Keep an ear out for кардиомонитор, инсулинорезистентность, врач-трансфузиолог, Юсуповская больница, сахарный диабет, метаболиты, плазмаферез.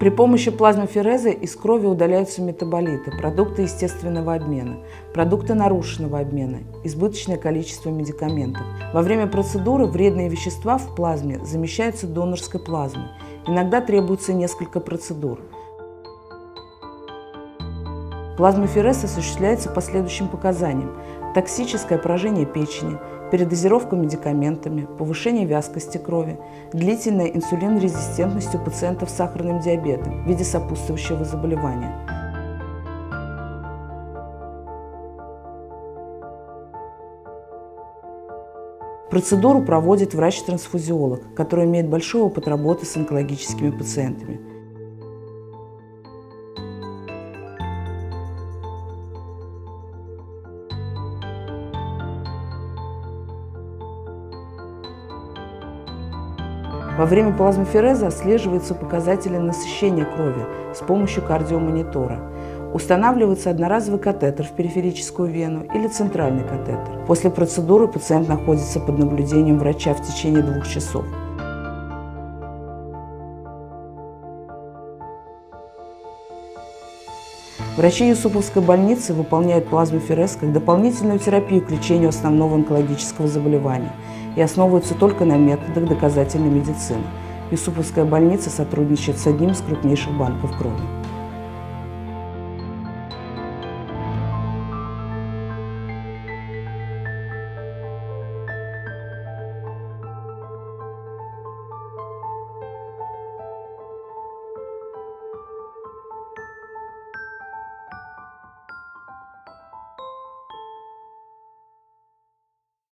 При помощи плазмафереза из крови удаляются метаболиты, продукты естественного обмена, продукты нарушенного обмена, избыточное количество медикаментов. Во время процедуры вредные вещества в плазме замещаются донорской плазмой. Иногда требуется несколько процедур. Плазмаферез осуществляется по следующим показаниям: токсическое поражение печени, передозировка медикаментами, повышение вязкости крови, длительная инсулинорезистентность у пациентов с сахарным диабетом в виде сопутствующего заболевания. Процедуру проводит врач-трансфузиолог, который имеет большой опыт работы с онкологическими пациентами. Во время плазмафереза отслеживаются показатели насыщения крови с помощью кардиомонитора. Устанавливается одноразовый катетер в периферическую вену или центральный катетер. После процедуры пациент находится под наблюдением врача в течение 2 часов. Врачи Юсуповской больницы выполняют плазмаферез как дополнительную терапию к лечению основного онкологического заболевания и основываются только на методах доказательной медицины. Юсуповская больница сотрудничает с одним из крупнейших банков крови.